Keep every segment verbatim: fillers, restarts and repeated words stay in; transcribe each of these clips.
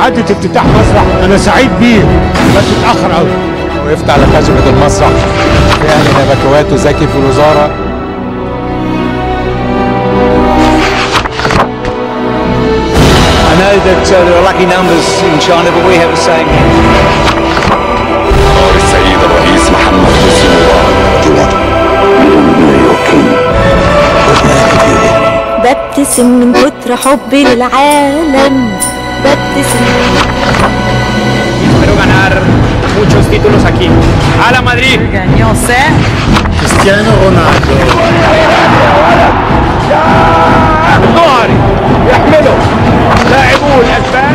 عدة افتتاح مسرح أنا سعيد بيه بس اتأخر أوي. وقفت على خشبة المسرح فيها نبكوات وزكي في الوزارة. I know that uh, there are lucky numbers in China, but we have the same. السيد الرئيس محمد حسين مبارك. ببتسم من كتر حبي للعالم. Espero ganar muchos títulos aquí. ¡A la Madrid! Ganó, ¿sí? Cristiano Ronaldo. ظهري يحمله لاعبو الأسبان.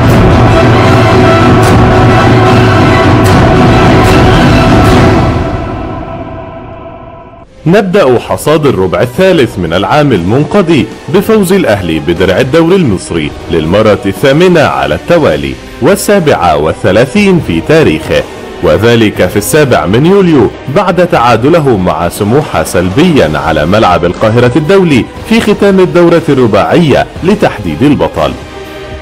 نبدأ حصاد الربع الثالث من العام المنقضي بفوز الأهلي بدرع الدوري المصري للمرة الثامنة على التوالي والسابعة والثلاثين في تاريخه، وذلك في السابع من يوليو بعد تعادله مع سموحة سلبيا على ملعب القاهرة الدولي في ختام الدورة الرباعية لتحديد البطل.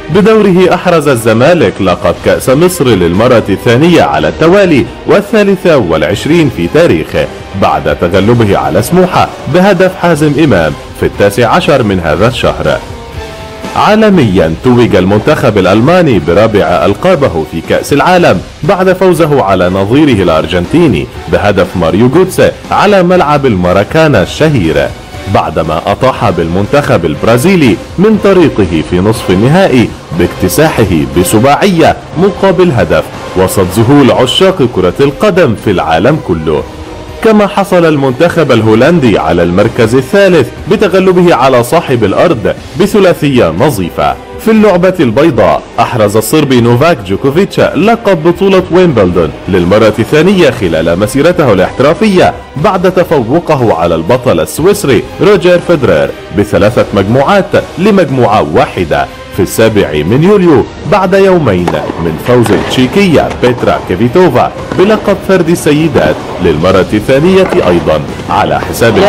بدوره أحرز الزمالك لقب كأس مصر للمرة الثانية على التوالي والثالثة والعشرين في تاريخه بعد تغلبه على سموحة بهدف حازم إمام في التاسع عشر من هذا الشهر. عالميا توج المنتخب الألماني برابع ألقابه في كأس العالم بعد فوزه على نظيره الأرجنتيني بهدف ماريو جوتسي على ملعب الماراكانا الشهيرة، بعدما أطاح بالمنتخب البرازيلي من طريقه في نصف النهائي باكتساحه بسباعية مقابل هدف وسط ذهول عشاق كرة القدم في العالم كله. كما حصل المنتخب الهولندي على المركز الثالث بتغلبه على صاحب الأرض بثلاثية نظيفة. في اللعبة البيضاء أحرز الصربي نوفاك جوكوفيتش لقب بطولة ويمبلدون للمرة الثانية خلال مسيرته الاحترافية بعد تفوقه على البطل السويسري روجر فيدرير بثلاثة مجموعات لمجموعة واحدة في السابع من يوليو بعد يومين من فوز التشيكية بيترا كفيتوفا بلقب فرد السيدات للمرة الثانية أيضا على حساب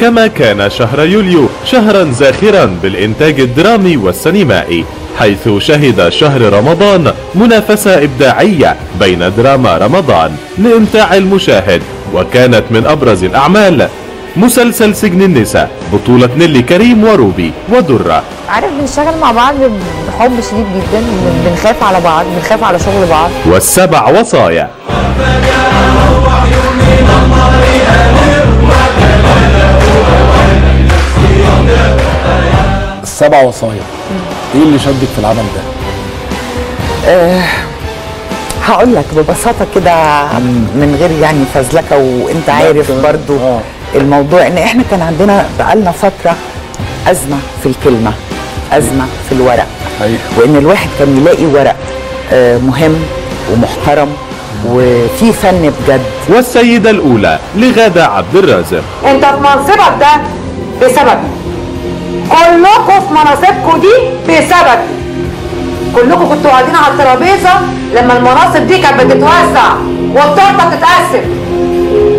كما كان شهر يوليو شهرا زاخرا بالإنتاج الدرامي والسينمائي، حيث شهد شهر رمضان منافسة إبداعية بين دراما رمضان لإمتاع المشاهد، وكانت من أبرز الأعمال مسلسل سجن النساء بطولة نيلي كريم وروبي ودرة. عارف بنشتغل مع بعض بحب شديد جدا، بنخاف على بعض، بنخاف على شغل بعض. والسبع وصايا السبع وصايا ايه اللي شدك في العمل ده؟ أه هقول لك ببساطه كده من غير يعني فزلكه، وانت عارف برضو آه. الموضوع ان احنا كان عندنا بقالنا فتره ازمه في الكلمه، ازمه في الورق، وان الواحد كان يلاقي ورق مهم ومحترم وفي فن بجد. والسيده الاولى لغاده عبد الرازق، انت في منصبك ده بسببي، كلكم في مناصبكم دي بسببي، كلكم كنتوا قاعدين على الترابيزه لما المناصب دي كانت بتتوزع والتورته بتتقسم،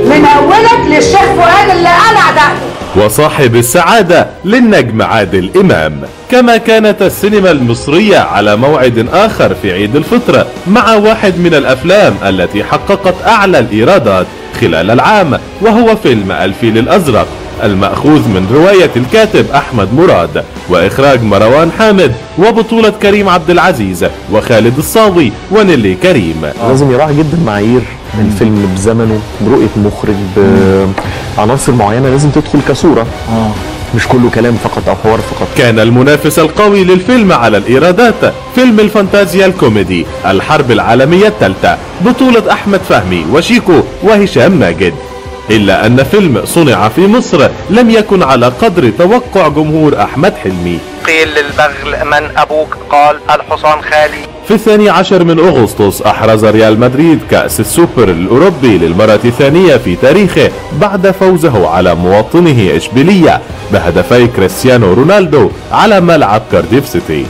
من اولك للشيخ فؤاد اللي انا عدقته. وصاحب السعاده للنجم عادل امام. كما كانت السينما المصريه على موعد اخر في عيد الفطر مع واحد من الافلام التي حققت اعلى الايرادات خلال العام، وهو فيلم الفيل الازرق المأخوذ من رواية الكاتب أحمد مراد وإخراج مروان حامد وبطولة كريم عبد العزيز وخالد الصاوي ونيلي كريم. لازم يراعي جدا معايير الفيلم بزمنه، برؤية مخرج، بعناصر معينة لازم تدخل كصورة، مش كله كلام فقط أو حوار فقط. كان المنافس القوي للفيلم على الإيرادات فيلم الفانتازيا الكوميدي الحرب العالمية الثالثة بطولة أحمد فهمي وشيكو وهشام ماجد. إلا أن فيلم صنع في مصر لم يكن على قدر توقع جمهور أحمد حلمي. قيل للبغل من أبوك؟ قال الحصان خالي. في الثاني عشر من أغسطس أحرز ريال مدريد كأس السوبر الأوروبي للمرة الثانية في تاريخه بعد فوزه على مواطنه إشبيلية بهدفي كريستيانو رونالدو على ملعب كارديف سيتي.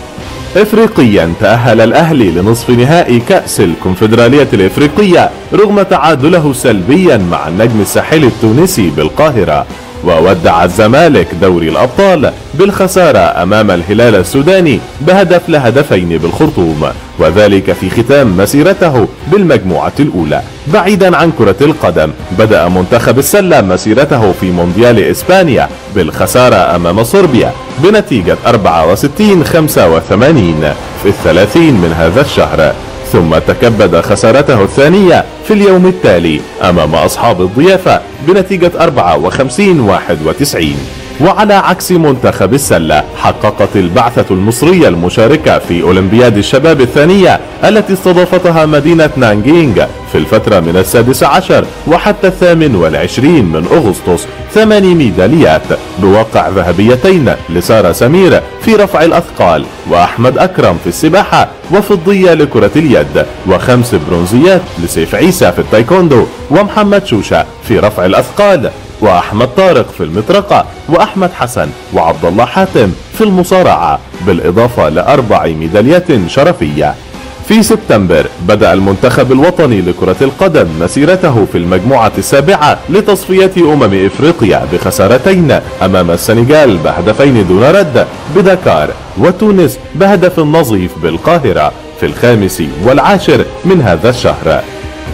إفريقيا، تأهل الأهلي لنصف نهائي كأس الكونفدرالية الإفريقية رغم تعادله سلبيا مع النجم الساحلي التونسي بالقاهرة، وودع الزمالك دوري الأبطال بالخسارة أمام الهلال السوداني بهدف لهدفين بالخرطوم، وذلك في ختام مسيرته بالمجموعة الأولى. بعيدا عن كرة القدم، بدأ منتخب السلة مسيرته في مونديال إسبانيا بالخسارة أمام صربيا بنتيجة أربعة وستين خمسة وثمانين في الثلاثين من هذا الشهر، ثم تكبد خسارته الثانية في اليوم التالي أمام أصحاب الضيافة بنتيجة أربعة وخمسين واحد وتسعين. وعلى عكس منتخب السلة، حققت البعثة المصرية المشاركة في أولمبياد الشباب الثانية التي استضافتها مدينة نانجينغ في الفترة من السادس عشر وحتى الثامن والعشرين من أغسطس ثماني ميداليات بواقع ذهبيتين لسارة سمير في رفع الأثقال وأحمد أكرم في السباحة وفضية لكرة اليد، وخمس برونزيات لسيف عيسى في التايكوندو ومحمد شوشة في رفع الأثقال وأحمد طارق في المطرقة وأحمد حسن وعبد الله حاتم في المصارعة، بالإضافة لأربع ميداليات شرفية. في سبتمبر بدأ المنتخب الوطني لكرة القدم مسيرته في المجموعة السابعة لتصفية أمم إفريقيا بخسارتين أمام السنغال بهدفين دون رد بدكار، وتونس بهدف نظيف بالقاهرة في الخامس والعاشر من هذا الشهر.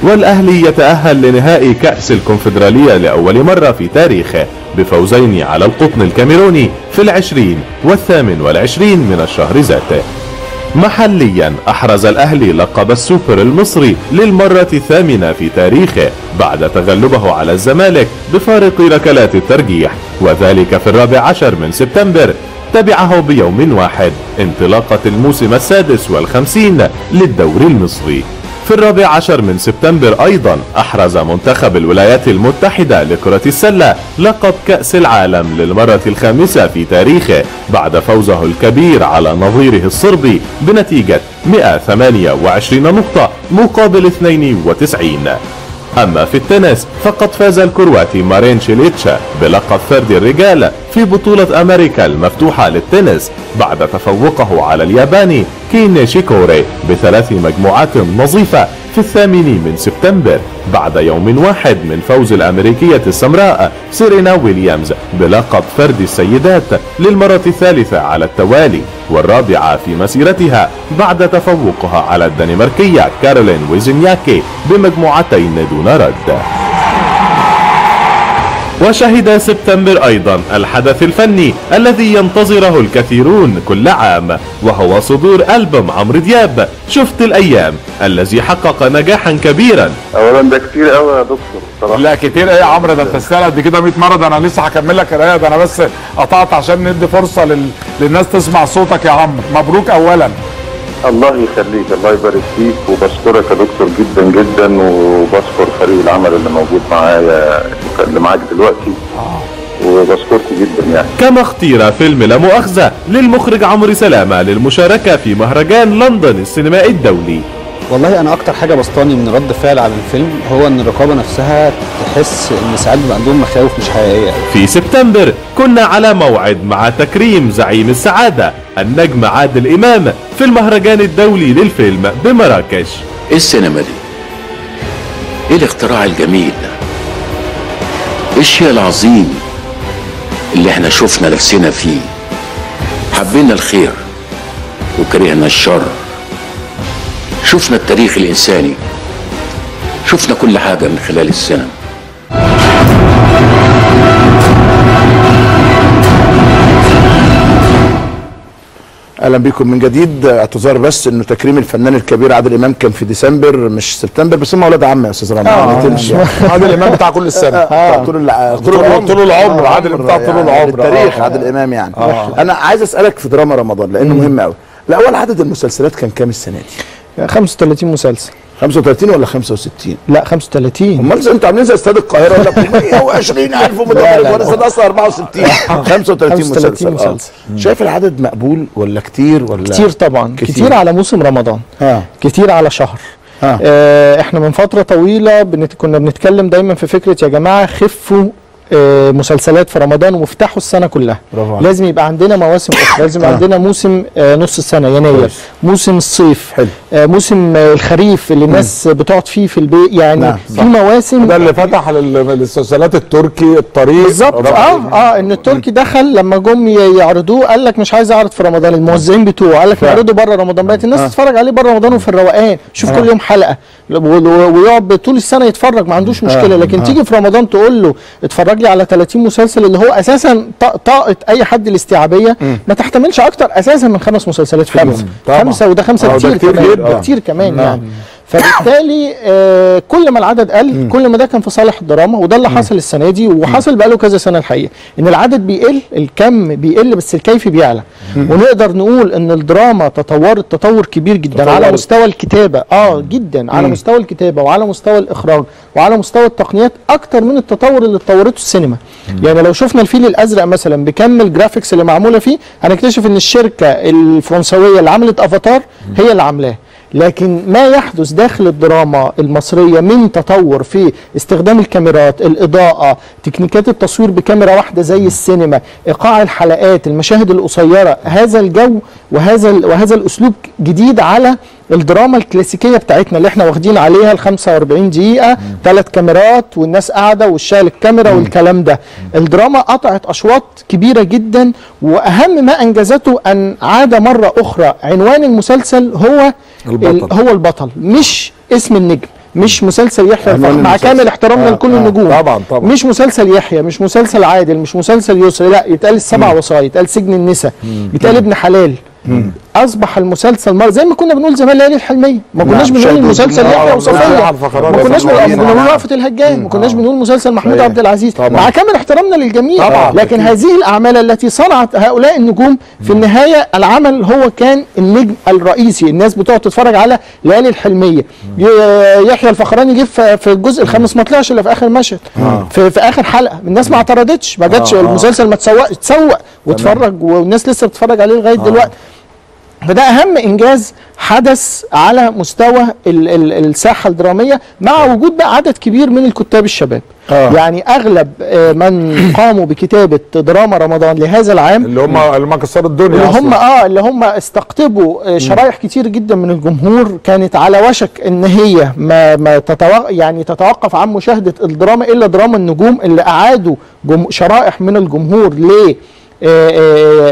والأهلي يتأهل لنهائي كأس الكونفدرالية لأول مرة في تاريخه بفوزين على القطن الكاميروني في العشرين والثامن والعشرين من الشهر ذاته. محليا، أحرز الأهلي لقب السوبر المصري للمرة الثامنة في تاريخه بعد تغلبه على الزمالك بفارق ركلات الترجيح، وذلك في الرابع عشر من سبتمبر، تبعه بيوم واحد انطلاقة الموسم السادس والخمسين للدوري المصري. في الرابع عشر من سبتمبر أيضا أحرز منتخب الولايات المتحدة لكرة السلة لقب كأس العالم للمرة الخامسة في تاريخه بعد فوزه الكبير على نظيره الصربي بنتيجة مئة وثمانية وعشرين نقطة مقابل اثنين وتسعين. أما في التنس، فقد فاز الكرواتي مارين تشيليتش بلقب فردي الرجال في بطولة أمريكا المفتوحة للتنس بعد تفوقه على الياباني كين شيكوري بثلاث مجموعات نظيفة في الثامن من سبتمبر بعد يوم واحد من فوز الأمريكية السمراء سيرينا ويليامز بلقب فردي السيدات للمرة الثالثة على التوالي والرابعة في مسيرتها بعد تفوقها على الدنماركية كارولين ويزنياكي بمجموعتين دون رد. وشهد سبتمبر أيضا الحدث الفني الذي ينتظره الكثيرون كل عام، وهو صدور ألبوم عمرو دياب شفت الأيام الذي حقق نجاحا كبيرا. أولا ده كتير قوي يا دكتور صراحة. لا كتير إيه يا عمرو، ده أنت تستاهل قد كده مئة مرة. ده أنا لسه هكمل لك القراية، ده أنا بس قطعت عشان ندي فرصة لل... للناس تسمع صوتك يا عمرو. مبروك أولا. الله يخليك، الله يبارك فيك، وبشكرك يا دكتور جدا جدا، وبشكر فريق العمل اللي موجود معايا اللي معاك دلوقتي، وبشكرك جدا يعني. كما اختير فيلم لا مؤاخذة للمخرج عمرو سلامة للمشاركة في مهرجان لندن السينمائي الدولي. والله انا اكتر حاجه بسطاني من رد فعل على الفيلم هو ان الرقابه نفسها تحس ان ساعات بيبقى عندهم مخاوف مش حقيقيه. في سبتمبر كنا على موعد مع تكريم زعيم السعاده النجم عادل امام في المهرجان الدولي للفيلم بمراكش. ايه السينما دي؟ ايه الاختراع الجميل ده؟ ايه الشيء العظيم اللي احنا شفنا نفسنا فيه؟ حبينا الخير وكرهنا الشر، شفنا التاريخ الإنساني، شفنا كل حاجة من خلال السينما. أهلا بكم من جديد. اعتذار بس إنه تكريم الفنان الكبير عادل إمام كان في ديسمبر مش سبتمبر، بس هم أولاد عم يا أستاذ رامي. عادل إمام بتاع كل السنة، طول العمر، عادل بتاع طول العمر، التاريخ عادل إمام يعني. أنا عايز أسألك في دراما رمضان لأنه مهم أوي. الأول عدد المسلسلات كان كام السنة دي؟ خمسة وثلاثين مسلسل. خمسة وثلاثين ولا خمسة وستين؟ لا خمسة وثلاثين. امال انتوا عاملين زي استاد القاهره ولا مية وعشرين ألف متفرج وانا استاد اصلا أربعة وستين. خمسة وثلاثين مسلسل. مسلسل. شايف العدد مقبول ولا كتير ولا كتير؟ طبعا كتير, كتير على موسم رمضان. ها. كتير على شهر. ها. آه احنا من فتره طويله بنت... كنا بنتكلم دايما في فكره يا جماعه خفوا مسلسلات في رمضان وافتحوا السنه كلها. لازم يبقى عندنا مواسم اخرى، لازم يبقى عندنا موسم نص السنه يناير، موسم الصيف، موسم الخريف اللي الناس بتقعد فيه في البيت، يعني في مواسم. ده اللي فتح للمسلسلات التركي الطريق بالظبط. اه اه ان التركي دخل لما جم يعرضوه قال لك مش عايز اعرض في رمضان، الموزعين بتوعه قال لك اعرضه بره رمضان، بقت الناس تتفرج عليه بره رمضان وفي الروقان، شوف كل يوم حلقه ويقعد طول السنه يتفرج ما عندوش مشكله، لكن تيجي في رمضان تقول له اتفرج لي على ثلاثين مسلسل اللي هو اساسا طاقه اي حد الاستيعابيه ما تحتملش اكتر اساسا من خمس مسلسلات في اليوم. خمسه وده خمسه كتير كمان كتير كمان يعني. فبالتالي آه كل ما العدد قل مم. كل ما ده كان في صالح الدراما، وده اللي مم. حصل السنه دي وحصل بقاله كذا سنه الحقيقه، ان العدد بيقل، الكم بيقل بس الكيف بيعلى، مم. ونقدر نقول ان الدراما تطورت تطور كبير جدا تطورت. على مستوى الكتابه اه جدا مم. على مستوى الكتابه وعلى مستوى الاخراج وعلى مستوى التقنيات اكتر من التطور اللي اتطورته السينما. مم. يعني لو شفنا الفيل الازرق مثلا بكم الجرافيكس اللي معموله فيه هنكتشف ان الشركه الفرنسويه اللي عملت افاتار هي اللي عاملاه. لكن ما يحدث داخل الدراما المصرية من تطور في استخدام الكاميرات، الإضاءة، تكنيكات التصوير بكاميرا واحدة زي السينما، إيقاع الحلقات، المشاهد القصيرة، هذا الجو وهذا وهذا الأسلوب جديد على الدراما الكلاسيكيه بتاعتنا اللي احنا واخدين عليها ال خمسة وأربعين دقيقه، ثلاث كاميرات والناس قاعده والشال الكاميرا مم. والكلام ده. الدراما قطعت اشواط كبيره جدا، واهم ما انجزته ان عاد مره اخرى عنوان المسلسل هو البطل. هو البطل مش اسم النجم، مش مسلسل يحيى الفخر مع كامل احترامنا آه لكل آه النجوم. طبعا طبعا مش مسلسل يحيى، مش مسلسل عادل، مش مسلسل يسرى، لا يتقال السبع وصايا، يتقال سجن النساء، يتقال ابن حلال. مم. اصبح المسلسل مره زي ما كنا بنقول زمان ليالي الحلميه، ما كناش بنقول المسلسل يحيى وصفيه، ما كناش بنقول وقفه الهجان، ما كناش بنقول مسلسل محمود عبد العزيز، مع كامل احترامنا للجميع طبعا. لكن هذه الاعمال التي صنعت هؤلاء النجوم في النهايه العمل هو كان النجم الرئيسي، الناس بتقعد تتفرج على ليالي الحلميه. يحيى الفخراني جه في الجزء الخامس ما طلعش الا في اخر مشهد، في, في اخر حلقه، الناس ما اعترضتش، ما جاتش المسلسل ما تسوقش، تسوق واتفرج والناس لسه بتتفرج عليه لغايه دلوقتي. فده أهم إنجاز حدث على مستوى ال ال الساحة الدرامية، مع وجود بقى عدد كبير من الكتاب الشباب. آه. يعني أغلب من قاموا بكتابة دراما رمضان لهذا العام اللي هم اللي هم كسروا الدنيا، اللي هم اه اللي هم استقطبوا شرايح كتير جدا من الجمهور كانت على وشك إن هي ما, ما تتوق يعني تتوقف عن مشاهدة الدراما إلا دراما النجوم، اللي أعادوا شرائح من الجمهور ليه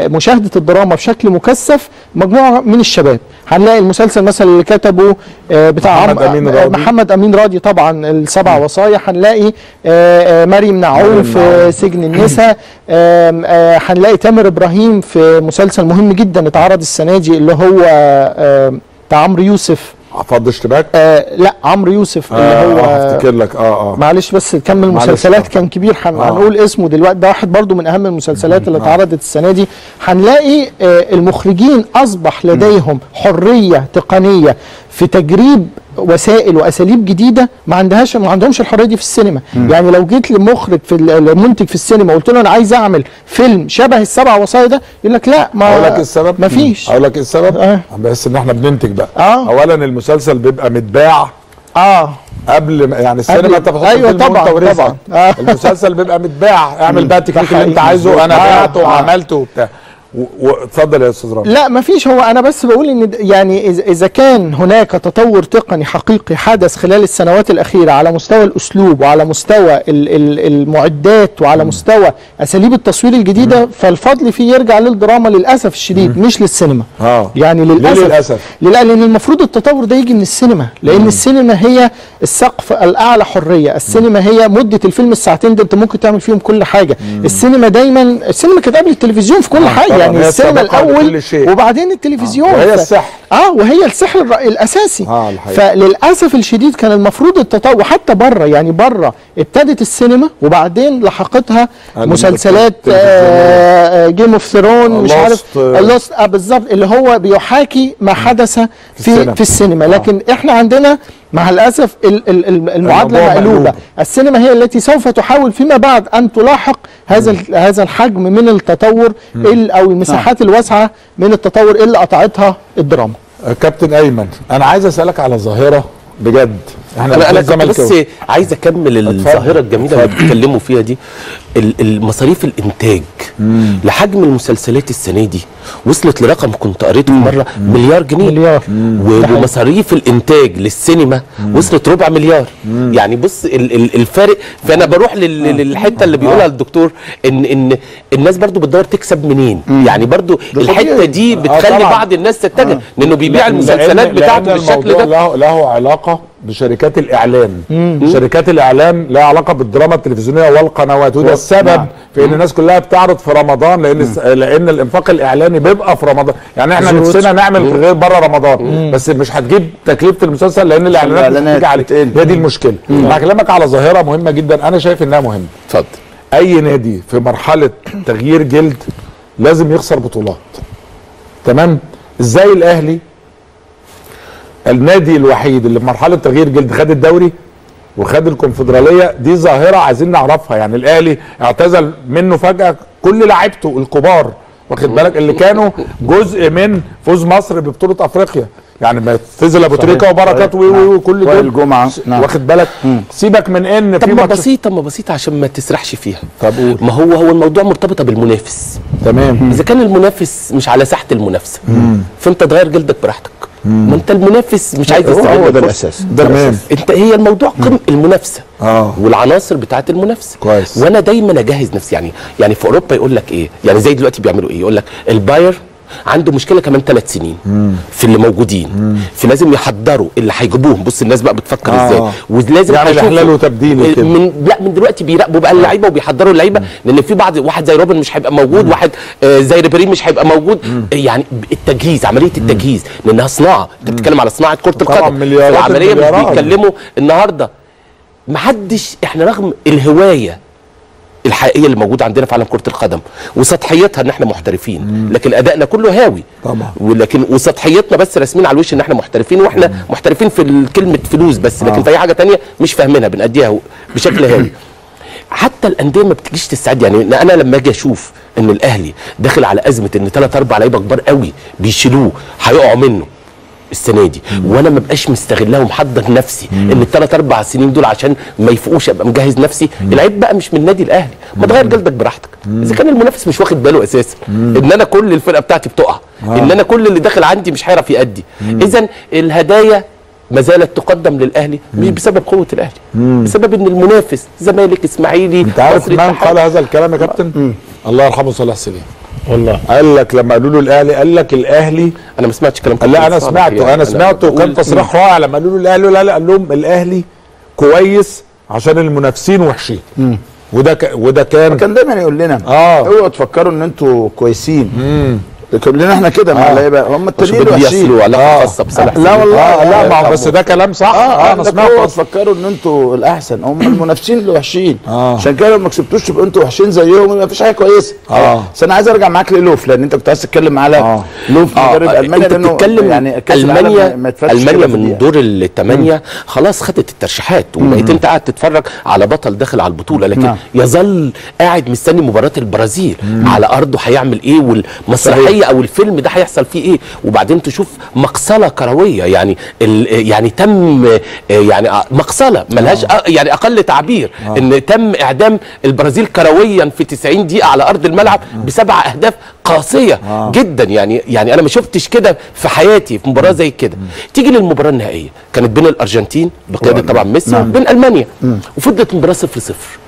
مشاهدة الدراما بشكل مكثف. مجموعة من الشباب هنلاقي المسلسل مثلا اللي كتبه بتاع محمد أمين راضي, محمد أمين راضي طبعا السبع وصايا، هنلاقي مريم نعوم في سجن النساء، هنلاقي تامر إبراهيم في مسلسل مهم جدا اتعرض السنة دي اللي هو بتاع عمرو يوسف فض اشتباك؟ آه لا عمرو يوسف اللي آه هو هفتكر لك اه اه معلش بس كم المسلسلات كان كبير هنقول آه. اسمه دلوقتي، ده واحد برضو من اهم المسلسلات اللي اتعرضت آه. السنه دي. هنلاقي آه المخرجين اصبح لديهم حريه تقنيه في تجريب وسائل واساليب جديده ما عندهاش ما عندهمش الحريه دي في السينما. م. يعني لو جيت لمخرج في المنتج في السينما قلت له انا عايز اعمل فيلم شبه السبع وصايا ده، يقول لك لا ما اقول لك السبب ما فيش اقول لك ايه السبب آه. بس ان احنا بننتج بقى آه. اولا المسلسل بيبقى متباع اه قبل يعني السينما انت بتحط ايوه طبعا طبعا آه. المسلسل بيبقى متباع، اعمل بقى التكليف اللي انت عايزه، انا بعته وعملته وبتاع. اتفضل يا استاذ رامي. لا مفيش، هو انا بس بقول ان يعني اذا كان هناك تطور تقني حقيقي حدث خلال السنوات الاخيره على مستوى الاسلوب وعلى مستوى المعدات وعلى مستوى اساليب التصوير الجديده، فالفضل فيه يرجع للدراما للاسف الشديد مش للسينما. اه يعني للاسف للاسف لان المفروض التطور ده يجي من السينما، لان السينما هي السقف الاعلى حريه، السينما هي مده الفيلم الساعتين ده انت ممكن تعمل فيهم كل حاجه، السينما دايما السينما كانت قبل التلفزيون في كل حاجه يعني السينما الاول وبعدين التلفزيون. آه. وهي السحر اه وهي السحر الاساسي. آه فللاسف الشديد كان المفروض التطور حتى بره، يعني بره ابتدت السينما وبعدين لحقتها مسلسلات جيم اوف ثرون مش عارف لوست بالظبط اللي هو بيحاكي ما حدث في في السينما. آه. لكن احنا عندنا مع الأسف المعادلة مقلوبة. السينما هي التي سوف تحاول فيما بعد أن تلاحق هذا هذا الحجم من التطور أو المساحات الواسعة من التطور اللي قطعتها الدراما. كابتن أيمن، أنا عايز أسألك على ظاهرة بجد، احنا انا كنت بس عايز اكمل الظاهره الجميله اللي بيتكلموا فيها دي. المصاريف الانتاج مم. لحجم المسلسلات السنه دي وصلت لرقم كنت قريته مره مم. مليار جنيه مليار. ومصاريف الانتاج للسينما مم. وصلت ربع مليار مم. يعني بص الفارق. فانا بروح للحته اللي بيقولها الدكتور ان ان الناس برضو بتدور تكسب منين مم. يعني برضو الحته دي بتخلي آه بعض الناس تتجه آه. لانه بيبيع المسلسلات بتاعته بالشكل ده. له له علاقه بشركات الاعلام. مم. شركات الاعلام لها علاقه بالدراما التلفزيونيه والقنوات، وده السبب نعم. في ان الناس كلها بتعرض في رمضان، لان مم. لان الانفاق الاعلاني بيبقى في رمضان. يعني احنا نفسنا نعمل غير بره رمضان مم. بس مش هتجيب تكلفه المسلسل لان الاعلانات بتيجي عليه. هي دي المشكله. مع كلامك على ظاهره مهمه جدا، انا شايف انها مهمه. اتفضل. اي نادي في مرحله تغيير جلد لازم يخسر بطولات. تمام؟ ازاي الاهلي النادي الوحيد اللي في مرحله تغيير جلد خد الدوري وخد الكونفدراليه؟ دي ظاهره عايزين نعرفها. يعني الاهلي اعتزل منه فجاه كل لاعيبته الكبار، واخد بالك، اللي كانوا جزء من فوز مصر ببطوله افريقيا. يعني ما تنزل ابو تريكه وبركات وكل دول الجمعه، واخد بالك. مم. سيبك من ان طب ما بسيطه ما بسيطه عشان ما تسرحش فيها. طب قول. ما هو هو الموضوع مرتبطه بالمنافس. تمام. اذا كان المنافس مش على ساحه المنافسه مم. فانت تغير جلدك براحتك. ما انت المنافس مش عايز يستغل. هو ده الاساس. ده الاساس. انت هي الموضوع قم المنافسه اه والعناصر بتاعه المنافسه. كويس. وانا دايما اجهز نفسي. يعني يعني في اوروبا يقول لك ايه؟ يعني زي دلوقتي بيعملوا ايه؟ يقول لك الباير عنده مشكله كمان ثلاث سنين مم. في اللي موجودين مم. فلازم يحضروا اللي هيجيبوهم. بص الناس بقى بتفكر آه. ازاي، ولازم يعني احلال وتبديل كده. من لا من دلوقتي بيراقبوا بقى اللعيبه وبيحضروا اللعيبه، لان في بعض واحد زي روبن مش هيبقى موجود مم. واحد آه زي ريبيري مش هيبقى موجود مم. يعني التجهيز، عمليه التجهيز مم. لانها صناعه. انت بتتكلم على صناعه كره القدم، العمليه مش بيتكلموا النهارده. محدش، احنا رغم الهوايه الحقيقيه اللي موجوده عندنا في عالم كره القدم وسطحيتها ان احنا محترفين مم. لكن ادائنا كله هاوي طبعا، ولكن وسطحيتنا بس راسمين على الوش ان احنا محترفين، واحنا مم. محترفين في كلمه فلوس بس، لكن آه. في اي حاجه ثانيه مش فاهمينها، بنأديها بشكل هاوي. حتى الانديه ما بتجيش تستعد. يعني انا لما اجي اشوف ان الاهلي داخل على ازمه ان ثلاث اربع لعيبه كبار قوي بيشيلوه هيقعوا منه السنه دي مم. وانا ما بقاش مستغلها ومحضر نفسي مم. ان الثلاث اربع سنين دول عشان ما يفوقوش ابقى مجهز نفسي. العيب بقى مش من النادي الاهلي، ما تغير جلدك براحتك. اذا كان المنافس مش واخد باله اساسا ان انا كل الفرقه بتاعتي بتقع، آه. ان انا كل اللي داخل عندي مش هيعرف يأدي، اذا الهدايا ما زالت تقدم للاهلي مش بسبب قوه الاهلي، مم. بسبب ان المنافس زمالك، اسماعيلي، انت عارف من قال هذا الكلام يا كابتن؟ مم. الله يرحمه صلاح سليم. والله قال لك لما قالوا له الاهلي، قال لك الاهلي. انا ما سمعتش كلام. لا انا سمعته يعني. انا سمعته وكان تصريح رائع لما قالوا له الاهلي. لا لا، قال لهم الاهلي كويس عشان المنافسين وحشين. مم. وده ك... وده كان كان دايما يقول لنا اه اوعوا تفكروا ان انتوا كويسين. امم كلنا احنا كده مع اللعيبه، هم التانيين وحشين. لا والله لا، ما بس ده كلام صح. اه انا سمعته. اوعوا تفكروا ان انتوا الاحسن، هم المنافسين اللي وحشين، عشان كده لو ما كسبتوش يبقى انتوا وحشين زيهم، يبقى مفيش حاجه كويسه. اه بس انا عايز ارجع معاك للوف، لان انت كنت عايز تتكلم على لوف مدرب المانيا، لانه يعني المانيا المانيا من دور الثمانيه خلاص خدت الترشيحات، وبقيت انت قاعد تتفرج على بطل داخل على البطوله، لكن يظل قاعد مستني مباراه البرازيل على ارضه هيعمل ايه، والمسرحيه او الفيلم ده هيحصل فيه ايه. وبعدين تشوف مقصله كرويه، يعني يعني تم يعني مقصله ملهاش آه. يعني اقل تعبير آه. ان تم اعدام البرازيل كرويا في تسعين دقيقه على ارض الملعب آه. بسبع اهداف قاسيه آه. جدا. يعني يعني انا ما شفتش كده في حياتي في مباراه زي كده. آه. تيجي للمباراه النهائيه، كانت بين الارجنتين بقياده طبعا ميسي آه. وبين المانيا آه. وفضلت المباراه صفر صفر،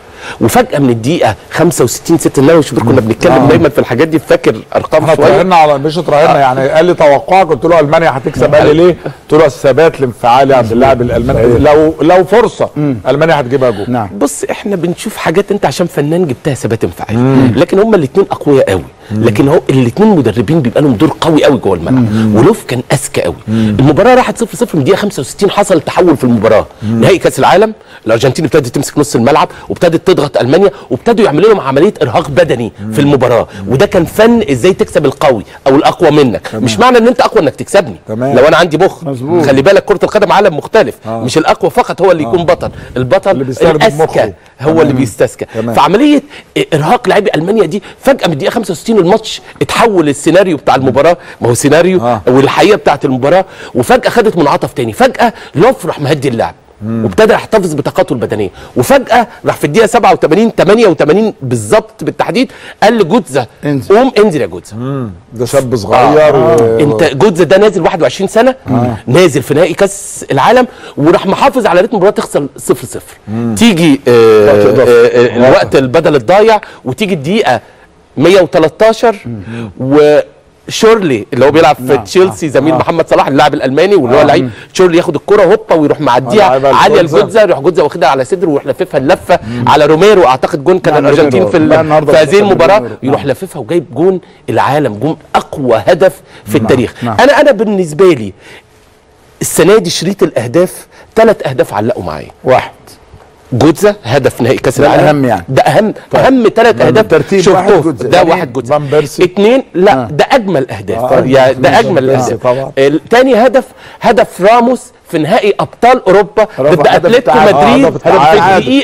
وفجأة من الدقيقة خمسة وستين ستين مش كنا بنتكلم دايما في الحاجات دي، فاكر ارقام شوية. اتراهنا على مش اتراهنا يعني، قال لي توقعك، قلت له المانيا هتكسب، قال لي ليه؟ قلت له الثبات الانفعالي عند اللاعب الالماني، لو لو فرصة المانيا هتجيبها جول. نعم. بص احنا بنشوف حاجات انت عشان فنان جبتها ثبات انفعالي، لكن هما الاثنين اقوياء قوي. لكن هو الاثنين مدربين بيبقى لهم دور قوي قوي جوه الملعب. ولوف كان اذكى قوي. المباراه راحت صفر صفر من دقيقه خمسة وستين، حصل تحول في المباراه. نهائي كاس العالم الارجنتين ابتدت تمسك نص الملعب وابتدت تضغط المانيا وابتدوا يعملوا لهم عمليه ارهاق بدني في المباراه، وده كان فن ازاي تكسب القوي او الاقوى منك. تمام. مش معنى ان انت اقوى انك تكسبني. تمام. لو انا عندي مخ، خلي بالك كره القدم عالم مختلف. آه. مش الاقوى فقط هو اللي يكون آه. بطل، البطل الاذكى هو تمام. اللي بيستذكى. فعمليه ارهاق لاعبي المانيا دي فجاه من الدقيقه خمسة وستين الماتش اتحول، السيناريو بتاع المباراه ما هو سيناريو آه. والحقيقه بتاعت المباراه، وفجاه خدت منعطف تاني. فجاه لوف راح مهدي اللعب وابتدى يحتفظ بطاقته البدنيه، وفجاه راح في الدقيقه سبعة وثمانين ثمانية وثمانين بالظبط بالتحديد قال لجوتزه قوم انزل يا جوتزه. ده شاب صغير آه. و... انت جوتزه ده نازل واحد وعشرين سنه آه. نازل في نهائي كاس العالم، وراح محافظ على رتم المباراه، تخسر صفر صفر تيجي آه آه آه الوقت البدل الضايع، وتيجي الدقيقه مية وتلتاشر و شورلي اللي هو بيلعب في تشيلسي زميل آه. محمد صلاح اللاعب الالماني واللي هو آه. لعيب شورلي ياخد الكره هوبا ويروح معديها عاليه لجوتزه، يروح جوتزه واخدها على صدره ويروح لففها اللفه على روميرو، اعتقد جون كان الارجنتين في في هذه المباراه، يروح لففها وجايب جون العالم، جون اقوى هدف في مم. التاريخ. مم. انا انا بالنسبه لي السنه دي شريط الاهداف ثلاث اهداف علقوا معايا. واحد جوتزه هدف نهائي كاس العالم، اهم يعني ده اهم طيب. اهم ثلاث اهداف شفتهم، ده واحد جوتزه. اثنين لا آه. ده اجمل اهداف آه. يعني ده اجمل الاهداف. آه. ثاني هدف هدف راموس في نهائي ابطال اوروبا ضد اتلتيكو مدريد،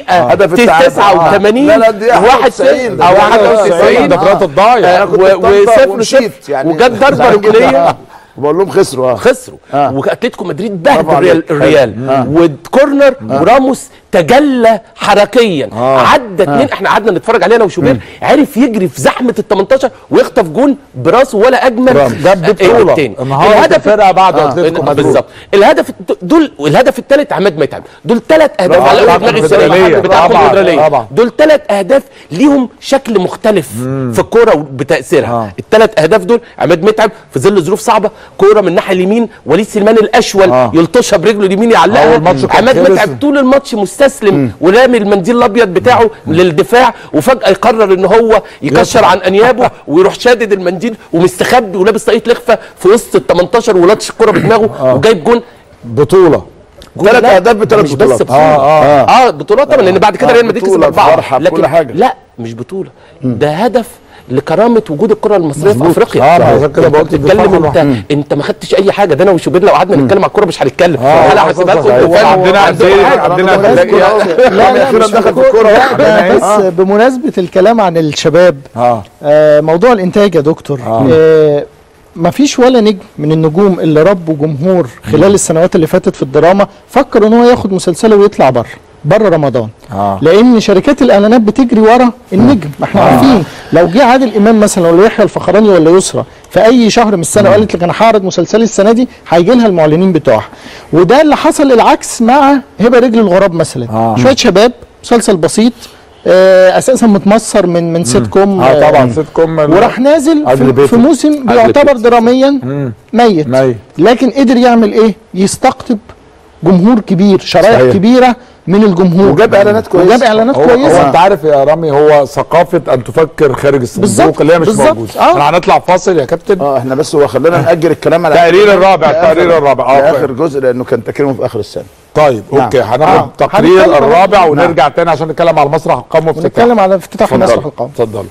هدف الدقيقه تسعة وثمانين واحد وتسعين او واحد وتسعين ده فرات الضايع وصفر صفر، وجت ضربه ركنيه بقول لهم خسروا. اه خسروا آه. واتلتيكو مدريد بهدل الريال آه. والكورنر آه. وراموس تجلى حركيا آه. عدى اتنين آه. احنا قعدنا نتفرج عليه انا وشوبير، عرف يجري في زحمه ال تمنتاشر ويخطف جون براسه ولا اجمل. ده بطوله الهدف الفرقه بعد اتلتيكو آه. بالظبط. الهدف دول والهدف الثالث عماد متعب، دول ثلاث اهداف على دماغ السنه بتاع الكونفدراليه، دول ثلاث اهداف ليهم شكل مختلف مم. في الكوره بتاثيرها. الثلاث اهداف دول عماد متعب في ظل ظروف صعبه، كوره من الناحيه اليمين وليد سليمان الاشول آه. يلطشها برجله اليمين يعلقها. عماد متعب طول الماتش مستسلم ورامي المنديل الابيض بتاعه مم. للدفاع، وفجاه يقرر ان هو يكشر عن انيابه ويروح شادد المنديل ومستخبي ولابس طاقيه لخفه في وسط ال تمنتاشر ولطش الكوره بدماغه آه. وجايب جون. بطوله ثلاث اهداف بثلاث بطولات. بس اه اه اه بطولات طبعا، لان بعد كده ريال مدريد كسب اربعه، لكن لا مش بطوله، ده هدف لكرامه وجود الكره المصريه في افريقيا. اه عشان كده بقول تتكلم انت انت ما خدتش اي حاجه. ده انا وشوبير لو قعدنا نتكلم على الكوره مش هنتكلم. انا هحسبها لكم عندنا عندنا لا لا دخل في الكوره. بس بمناسبه الكلام عن الشباب، موضوع الانتاج يا دكتور، ما فيش ولا نجم من النجوم اللي ربوا جمهور خلال السنوات اللي فاتت في الدراما فكر ان هو ياخد مسلسله ويطلع بره بره رمضان آه. لان شركات الاعلانات بتجري ورا النجم، ما احنا آه. عارفين. لو جه عادل امام مثلا ولا يحيى الفخراني ولا يسرى في اي شهر من السنه وقالت لك انا هعرض مسلسلي السنه دي، هيجي لها المعلنين بتوعها. وده اللي حصل العكس مع هبه رجل الغراب مثلا آه. شويه شباب، مسلسل بسيط اساسا متمصر من من سيت كوم اه طبعا سيت كوم، وراح نازل في, في موسم بيعتبر دراميا ميت. ميت، لكن قدر يعمل ايه؟ يستقطب جمهور كبير، شرايح كبيره من الجمهور، وجاب اعلانات كويسه وجاب اعلانات كويسه. هو انت عارف يا رامي، هو ثقافه ان تفكر خارج الصندوق اللي هي مش موجوده. احنا هنطلع فاصل يا كابتن. اه احنا بس هو خلينا ناجل الكلام على التقرير الرابع. التقرير الرابع اه اخر جزء، لانه كان تكريمه في اخر السنه. طيب نعم. اوكي هناخد التقرير آه. الرابع نعم. ونرجع تاني عشان نتكلم على المسرح القومي وافتتاحه، نتكلم على افتتاح المسرح القومي. اتفضلوا.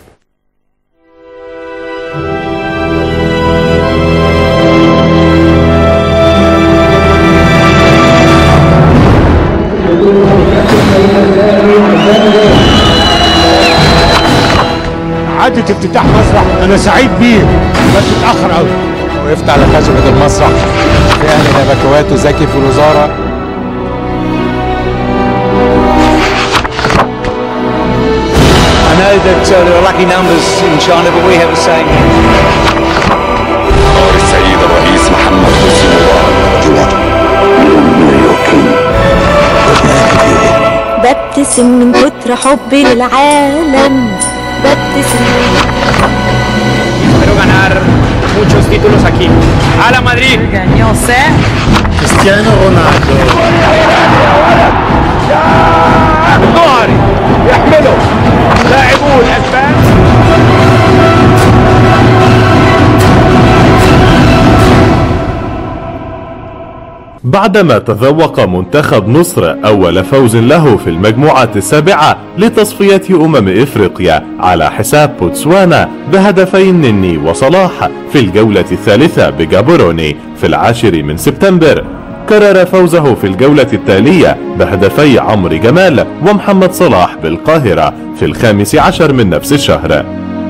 عدت افتتاح مسرح، انا سعيد بيه بس اتاخر قوي. وقفت على خشبه المسرح في اهل النبكوات وزكي في الوزاره. I know that uh, there are lucky numbers in China, but we have the same. السيد الرئيس محمد حسين مبارك. ببتسم من كتر حبي للعالم. Espero ganar muchos títulos aquí. A la Madrid. Ganó Cristiano Ronaldo. يحمله لاعبو الأسبان. بعدما تذوق منتخب مصر أول فوز له في المجموعة السابعة لتصفية أمم إفريقيا على حساب بوتسوانا بهدفين نني وصلاح في الجولة الثالثة بجابوروني في العاشر من سبتمبر. كرر فوزه في الجولة التالية بهدفي عمرو جمال ومحمد صلاح بالقاهرة في الخامس عشر من نفس الشهر.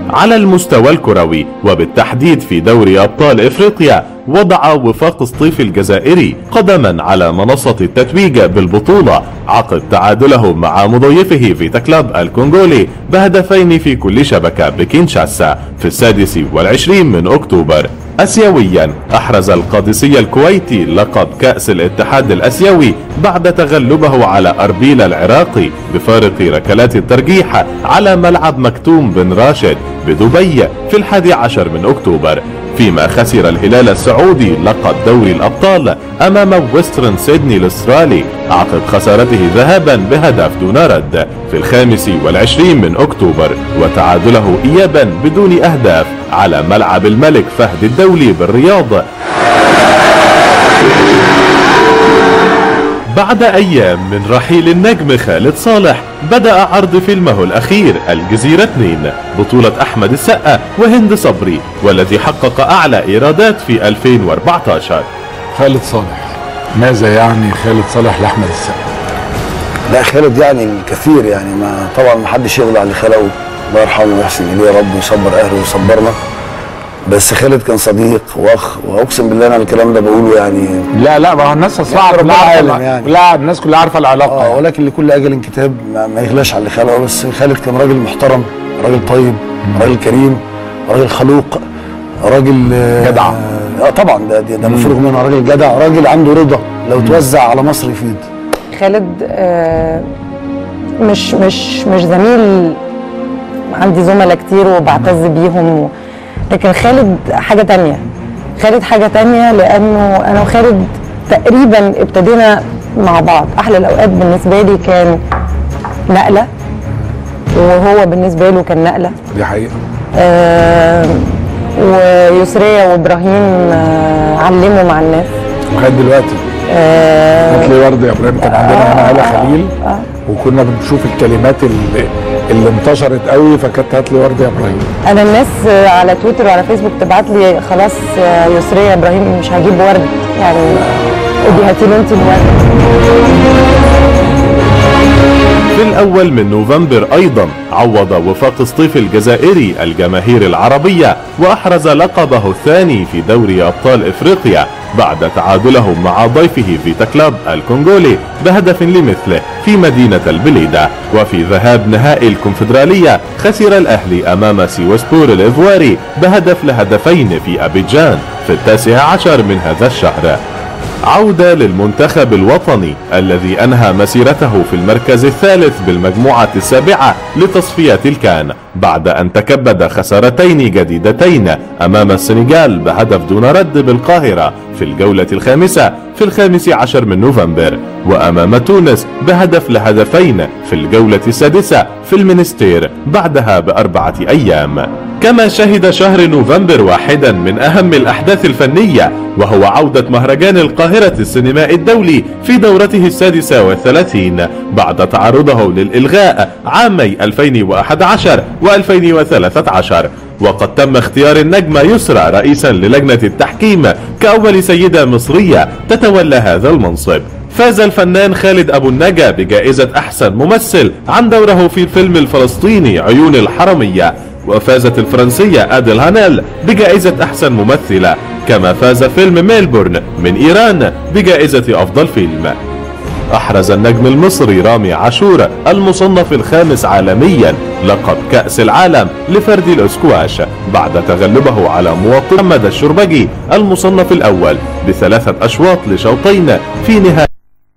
على المستوى الكروي وبالتحديد في دوري أبطال إفريقيا، وضع وفاق سطيف الجزائري قدما على منصة التتويج بالبطولة عقد تعادله مع مضيفه فيتا كلاب الكونغولي بهدفين في كل شبكة بكينشاسا في السادس والعشرين من أكتوبر. آسيويا، أحرز القادسي الكويتي لقب كأس الاتحاد الآسيوي بعد تغلبه على أربيل العراقي بفارق ركلات الترجيح على ملعب مكتوم بن راشد بدبي في الحادي عشر من أكتوبر، فيما خسر الهلال السعودي لقب دوري الأبطال أمام ويسترن سيدني الأسترالي عقب خسارته ذهابا بهدف دون رد في الخامس والعشرين من أكتوبر وتعادله إيابا بدون أهداف على ملعب الملك فهد الدولي بالرياض. بعد أيام من رحيل النجم خالد صالح، بدأ عرض فيلمه الأخير الجزيرة اثنين بطولة أحمد السقا وهند صبري، والذي حقق أعلى إيرادات في ألفين وأربعة عشر. خالد صالح، ماذا يعني خالد صالح لأحمد السقا؟ لا، خالد يعني الكثير، يعني ما طبعا ما حدش يغلى على خلاوي، الله يرحمه ويحسن إليه، يا رب يصبر أهله ويصبرنا. بس خالد كان صديق واخ، واقسم بالله انا الكلام ده بقوله يعني لا لا ما الناس اصلا كلها يعني لا الناس كلها عارفه العلاقه اه ولكن لكل اجل كتاب، ما, ما يغلاش على اللي خلقه. بس خالد كان راجل محترم، راجل طيب، راجل كريم، راجل خلوق، راجل جدع. اه طبعا ده ده مفروغ منه، راجل جدع، راجل عنده رضا، لو مم. توزع على مصر يفيد. خالد آه مش مش مش زميل، عندي زملاء كتير وبعتز بيهم، لكن خالد حاجة تانية، خالد حاجة تانية لأنه أنا وخالد تقريبا ابتدينا مع بعض. أحلى الأوقات بالنسبة لي كان نقلة، وهو بالنسبة له كان نقلة، دي حقيقة. آه ويسرية وإبراهيم آه علموا مع الناس لغاية دلوقتي. آه هات لي وردة يا إبراهيم، كان عندنا هنا آلة خليل آه آه. وكنا بنشوف الكلمات اللي اللي انتشرت قوي، فكانت هات لي ورده يا ابراهيم. انا الناس على تويتر وعلى فيسبوك تبعت لي خلاص يسريه يا ابراهيم مش هجيب ورد، يعني ادي هاتي له انت الورد. في الاول من نوفمبر ايضا عوض وفاق سطيف الجزائري الجماهير العربيه واحرز لقبه الثاني في دوري ابطال افريقيا بعد تعادله مع ضيفه فيتا كلاب الكونغولي بهدف لمثله في مدينة البليدة. وفي ذهاب نهائي الكونفدرالية خسر الأهلي أمام سيوسبور الإيفواري بهدف لهدفين في أبيجان في التاسع عشر من هذا الشهر. عودة للمنتخب الوطني الذي أنهى مسيرته في المركز الثالث بالمجموعة السابعة لتصفية الكان بعد أن تكبد خسارتين جديدتين أمام السنغال بهدف دون رد بالقاهرة في الجولة الخامسة في الخامس عشر من نوفمبر، وأمام تونس بهدف لهدفين في الجولة السادسة في المنستير بعدها بأربعة أيام. كما شهد شهر نوفمبر واحدا من أهم الأحداث الفنية، وهو عودة مهرجان القاهرة السينمائي الدولي في دورته السادسة والثلاثين بعد تعرضه للإلغاء عامي ألفين وأحد عشر وألفين وثلاثة عشر، وقد تم اختيار النجمة يسرى رئيسا للجنة التحكيم كأول سيدة مصرية تتولى هذا المنصب. فاز الفنان خالد أبو النجا بجائزة أحسن ممثل عن دوره في الفيلم الفلسطيني عيون الحرمية، وفازت الفرنسية أدل هانيل بجائزة أحسن ممثلة، كما فاز فيلم ميلبورن من إيران بجائزة أفضل فيلم. أحرز النجم المصري رامي عاشور المصنف الخامس عالميا لقب كأس العالم لفردي الاسكواش بعد تغلبه على مواطن محمد الشربجي المصنف الأول بثلاثة أشواط لشوطين في نهاية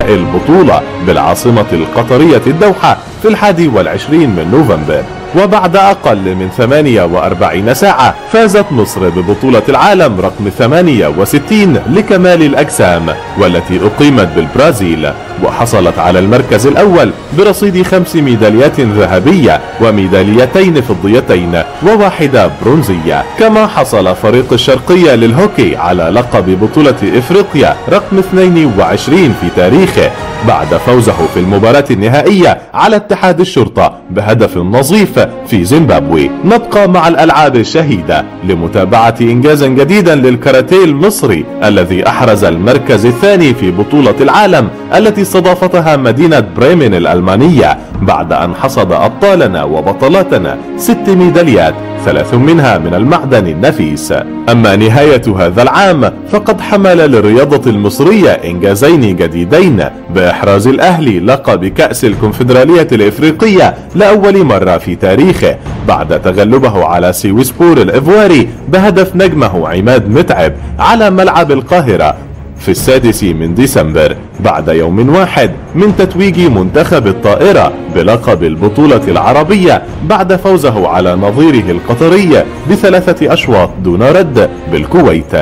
البطولة بالعاصمة القطرية الدوحة في الحادي والعشرين من نوفمبر. وبعد أقل من ثمانية وأربعين ساعة فازت مصر ببطولة العالم رقم ثمانية وستين لكمال الأجسام والتي أقيمت بالبرازيل، وحصلت على المركز الأول برصيد خمس ميداليات ذهبية وميداليتين فضيتين وواحدة برونزية. كما حصل فريق الشرقية للهوكي على لقب بطولة إفريقيا رقم اثنين وعشرين في تاريخه بعد فوزه في المباراة النهائية على اتحاد الشرطة بهدف نظيف في زيمبابوي. نبقى مع الألعاب الشهيدة لمتابعة إنجاز جديدا للكاراتيه المصري الذي أحرز المركز الثاني في بطولة العالم التي استضافتها مدينة بريمن الألمانية بعد أن حصد أبطالنا وبطلاتنا ست ميداليات، ثلاث منها من المعدن النفيس. أما نهاية هذا العام فقد حمل للرياضة المصرية إنجازين جديدين بإحراز الأهلي لقب كأس الكونفدرالية الإفريقية لأول مرة في تاريخه بعد تغلبه على سيوسبور الإفواري بهدف نجمه عماد متعب على ملعب القاهرة في السادس من ديسمبر بعد يوم واحد من تتويج منتخب الطائرة بلقب البطولة العربية بعد فوزه على نظيره القطري بثلاثة أشواط دون رد بالكويت.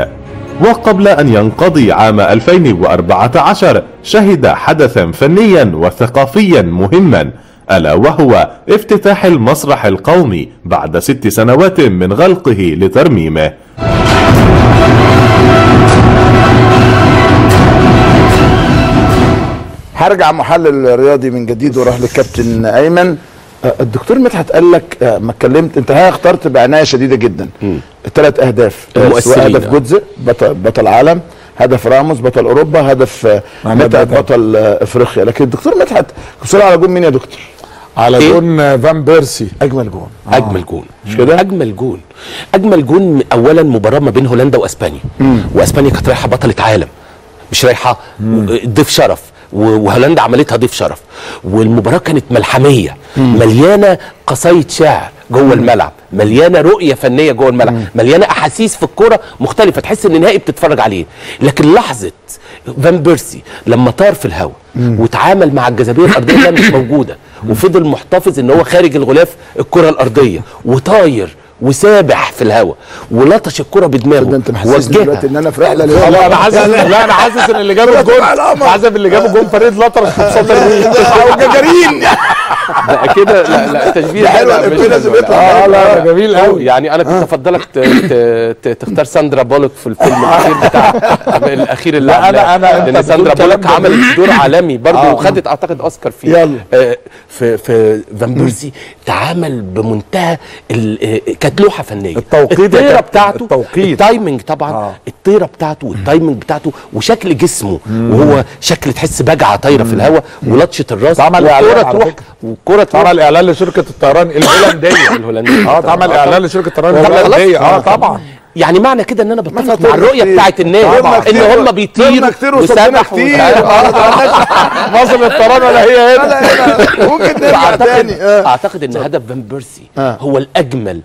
وقبل أن ينقضي عام ألفين وأربعة عشر شهد حدثا فنيا وثقافيا مهما، ألا وهو افتتاح المسرح القومي بعد ست سنوات من غلقه لترميمه. هرجع محلل رياضي من جديد واروح للكابتن ايمن. الدكتور مدحت قال لك ما اتكلمت انت، ها اخترت بعنايه شديده جدا ثلاث اهداف، هدف جوتزه بطل, بطل عالم، هدف راموس بطل اوروبا، هدف متعب بطل افريقيا. لكن الدكتور مدحت بسرعه على جون مين يا دكتور؟ على إيه؟ جون فان بيرسي. اجمل جون آه. اجمل جون مش كده؟ اجمل جون اجمل جون اولا مباراه ما بين هولندا واسبانيا، مم. واسبانيا كانت رايحه بطله عالم، مش رايحه ضيف شرف، وهولندا عملتها ضيف شرف، والمباراه كانت ملحميه، مم. مليانه قصايد شعر جوه الملعب، مليانه رؤيه فنيه جوه الملعب، مم. مليانه احاسيس في الكوره مختلفه، تحس ان النهائي بتتفرج عليه. لكن لحظه فان بيرسي لما طار في الهواء وتعامل مع الجاذبيه الارضيه اللي مش موجوده، وفضل محتفظ ان هو خارج الغلاف الكره الارضيه وطاير وسابح في الهواء ولطش الكرة بدماغه. ده انت محسسني دلوقتي ان انا في رحله اليوم. لا انا حاسس لا انا حاسس ان اللي جاب الجول حاسس ان اللي جاب الجول فريد لطرش في وسط الجول او جاجارين. لا كده لا لا تشبيه حلو لازم يطلع. اه لا جميل قوي. يعني انا كنت افضلك تختار ساندرا بولك في الفيلم الاخير بتاع الاخير اللي انا انا لان ساندرا بولك عملت دور عالمي برضه وخدت اعتقد اوسكار فيه. في في فان بيرسي تعامل بمنتهى كانت لوحه فنيه. التوقيت الطيره بتاعته التوقيت. التايمنج طبعا آه. الطيره بتاعته والتايمنج بتاعته وشكل جسمه، مم. وهو شكل تحس بجعه طايره في الهواء ولطشه الراس. عمل اعلان تروح والكره عمل اعلان لشركه الطيران الهولنديه الهولنديه اه عمل اعلان لشركه الطيران الهولنديه اه طبعا. يعني معنى كده ان انا بتفق مع الرؤيه بتاعت الناس ان هم بيطيروا وسابحوا كتير. مصر الطيران ولا هي هنا ممكن نرجع تاني. اعتقد ان هدف فان بيرسي هو الاجمل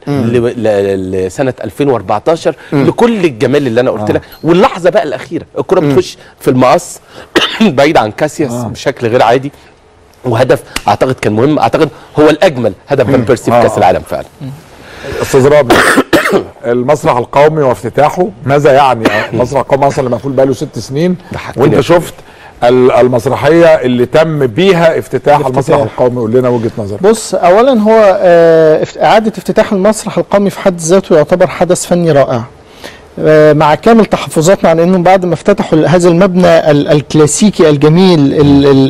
لسنه ألفين وأربعة عشر لكل الجمال اللي انا قلت لك. واللحظه بقى الاخيره الكره بتخش في المقص بعيد عن كاسياس بشكل غير عادي، وهدف اعتقد كان مهم، اعتقد هو الاجمل هدف فان بيرسي في كاس العالم فعلا. استاذ رابع، المسرح القومي وافتتاحه ماذا يعني؟ المسرح القومي اصلا اللي مقفول بقاله ست سنين وانت شفت المسرحيه اللي تم بيها افتتاح افتتاح المسرح القومي، قول لنا وجهه نظرك. بص، اولا هو اعاده افتتاح المسرح القومي في حد ذاته يعتبر حدث فني رائع مع كامل تحفظاتنا عن انهم بعد ما افتتحوا هذا المبنى الكلاسيكي الجميل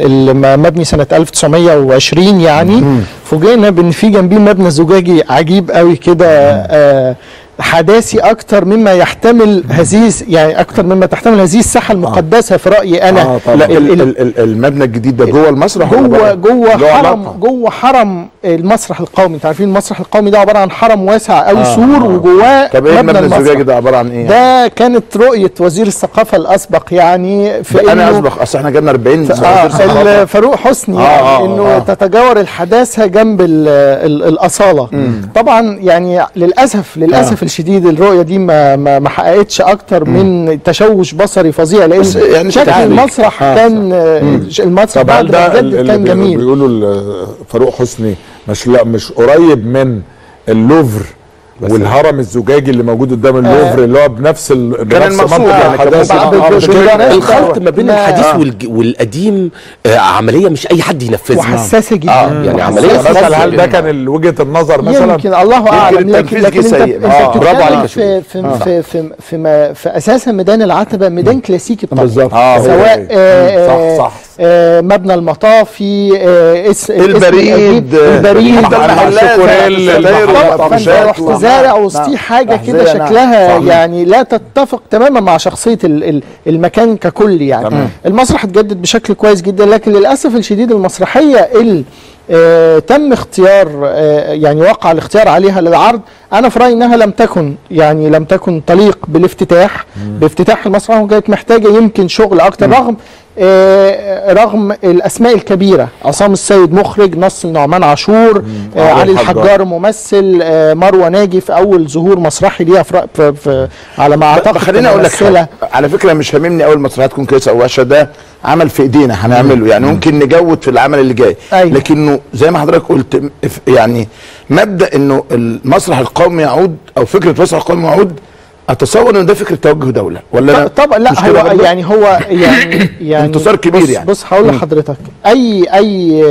المبني سنه ألف وتسعمية وعشرين يعني فوجئنا بان في جنبيه مبنى زجاجي عجيب قوي كده حداثي اكتر مما يحتمل هذه يعني اكتر مما تحتمل هذه الساحه المقدسه في رايي انا. آه لا ال ال ال المبنى الجديد ده جوه المسرح جوه جوه حرم جوه حرم المسرح القومي. انتوا عارفين المسرح القومي ده عباره عن حرم واسع قوي آه سور آه وجواه. طب ايه المبنى الزجاجي ده عباره عن ايه؟ ده كانت رؤيه وزير الثقافه الاسبق يعني في انا اسبق اصل احنا جبنا أربعين آه فاروق حسني آه يعني آه انه آه تتجاور الحداثه جنب ال ال الاصاله. مم. طبعا يعني للاسف للاسف آه شديد الرؤيه دي ما ما, ما حققتش اكتر من مم. تشوش بصري فظيع لان يعني شكل المسرح كان مم. المسرح بعد ده كان جميل. بيقولوا فاروق حسني مش لا مش قريب من اللوفر والهرم الزجاجي اللي موجود قدام اللوفر آه اللي هو بنفس بنفس منطقه الحداثه. الخلط ما بين الحديث آه والقديم آه عمليه مش اي حد ينفذها وحساسه جدا آه يعني عمليه مثلا. هل ده كان وجهه النظر مثلا؟ يمكن الله اعلم. لكن انت برافو عليك. في في في في اساسا ميدان العتبه ميدان كلاسيكي بالظبط، سواء صح صح مبنى المطافي البريد البريد المحلات زارع وسطيه حاجه كده شكلها يعني لا تتفق تماما مع شخصيه المكان ككل. يعني المسرح اتجدد بشكل كويس جدا، لكن للاسف الشديد المسرحيه اللي آه تم اختيار آه يعني وقع الاختيار عليها للعرض، انا في رايي انها لم تكن يعني لم تكن تليق بالافتتاح مم. بافتتاح المسرح، وكانت محتاجه يمكن شغل اكتر مم. رغم آه رغم الاسماء الكبيره، عصام السيد مخرج، نصر نعمان عاشور، آه علي الحجار ممثل، آه مروه ناجي في اول ظهور مسرحي ليها في, في, في على ما اعتقد. خليني اقول لك على فكره، مش هاممني اول المسرحيه تكون كويسه او وحشه، ده عمل في ايدينا هنعمله يعني مم. ممكن نجود في العمل اللي جاي أيوة. لكنه زي ما حضرتك قلت يعني مبدا انه المسرح القومي يعود او فكره المسرح القومي يعود، اتصور ان ده فكره توجه دوله ولا طبعا لا هو برضه؟ يعني هو يعني يعني انتصار كبير. بص يعني بص هقول لحضرتك، اي اي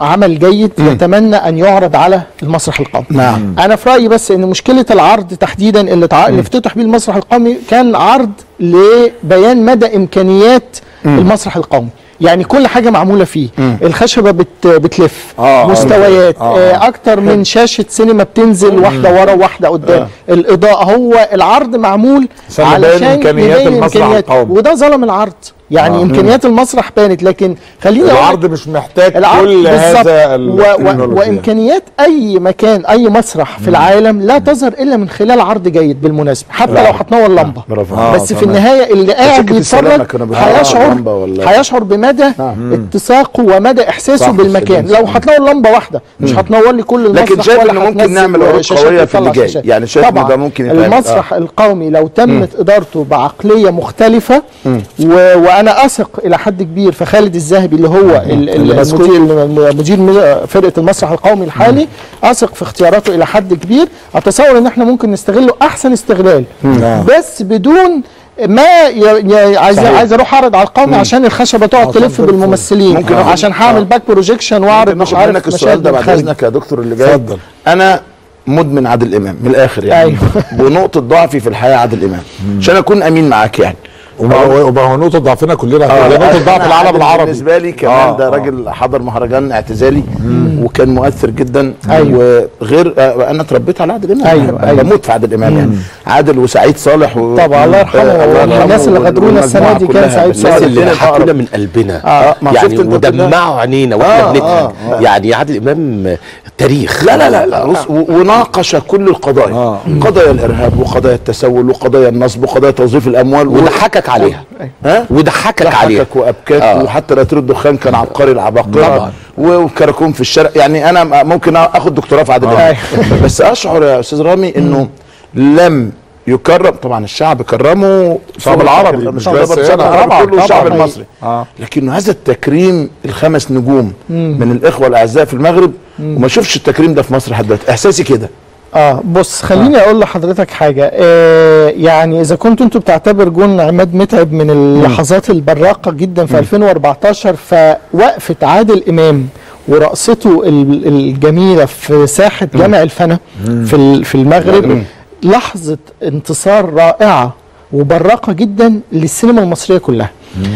عمل جيد مم. يتمنى ان يعرض على المسرح القومي. نعم انا في رايي بس ان مشكله العرض تحديدا اللي افتتح بيه المسرح القومي كان عرض لبيان مدى امكانيات مم. المسرح القومي. يعني كل حاجه معموله فيه، مم. الخشبه بت بتلف، آه مستويات، آه آه اكتر من شاشه سينما بتنزل واحده ورا واحده قدام، آه الاضاءه. هو العرض معمول علشان امكانيات المسرح القومي، وده ظلم العرض. يعني آه. امكانيات المسرح بانت، لكن خلينا العرض مش محتاج العرض كل هذا و... و... وامكانيات اي مكان اي مسرح مم. في العالم لا تظهر الا من خلال عرض جيد بالمناسبه، حتى لا. لو هتنور لمبه آه. بس آه. في النهايه اللي قاعد بيتفرج هيشعر هيشعر بمدى مم. اتساقه ومدى احساسه بالمكان. لو هتنور لمبه واحده مش هتنور لي كل المسرح، لكن شايف ان ممكن نعمل عروض قويه في اللي جاي. يعني شايف ان ده ممكن يتعمل. المسرح القومي لو تمت ادارته بعقليه مختلفه، وانا اثق الى حد كبير في خالد الذهبي اللي هو المدير مدير فرقه المسرح القومي الحالي، اثق في اختياراته الى حد كبير. اتصور ان احنا ممكن نستغله احسن استغلال، بس بدون ما يعني عايز عايز اروح اعرض على القومي عشان الخشبه تقعد تلف بالممثلين، عشان هعمل باك بروجيكشن واعرض مش عارف. ممكن السؤال ده بعد اذنك يا دكتور اللي جاي. اتفضل. انا مدمن عادل امام من الاخر يعني، ونقطه ضعفي في الحياه عادل امام، عشان اكون امين معاك يعني. وما هو نقطة ضعفنا كلنا، نقطة ضعف العالم العربي بالنسبة لي كمان. آه ده راجل حضر مهرجان اعتزالي مم. وكان مؤثر جدا. أيوة. وغير انا اتربيت على عادل امام. ايوه انا أيوة. بموت في عادل امام يعني. عادل وسعيد صالح و... طبعا الله يرحمه. الناس اللي غدرونا السنة دي كان سعيد صالح، الناس اللي حكونا من قلبنا آه. يعني ودمعوا عينينا واحنا بنضحك يعني. عادل امام تاريخ. لا لا لا, لا. وناقش كل القضايا، قضايا الارهاب وقضايا التسول وقضايا النصب وقضايا توظيف الاموال، وضحكك عليها ها وضحكك عليها، ضحكك وابكاك. آه. وحتى راتير الدخان كان عبقري العباقره، والكراكون في الشارع. يعني انا ممكن اخد دكتوراه في عادل امام. آه. بس اشعر يا استاذ رامي انه لم يكرم. طبعا الشعب كرمه، الشعب العربي مش بس كله، الشعب المصري. آه. لكن هذا التكريم الخمس نجوم مم. من الاخوه الاعزاء في المغرب، مم. وما شوفش التكريم ده في مصر لحد دلوقتي، احساسي كده. اه بص خليني آه. اقول لحضرتك حاجه. آه يعني اذا كنتوا انتوا بتعتبر جون عماد متعب من اللحظات البراقه جدا في مم. ألفين وأربعتاشر، فوقفه عادل امام ورقصته الجميله في ساحه مم. جامع الفنا في في المغرب مم. لحظه انتصار رائعه وبراقه جدا للسينما المصريه كلها.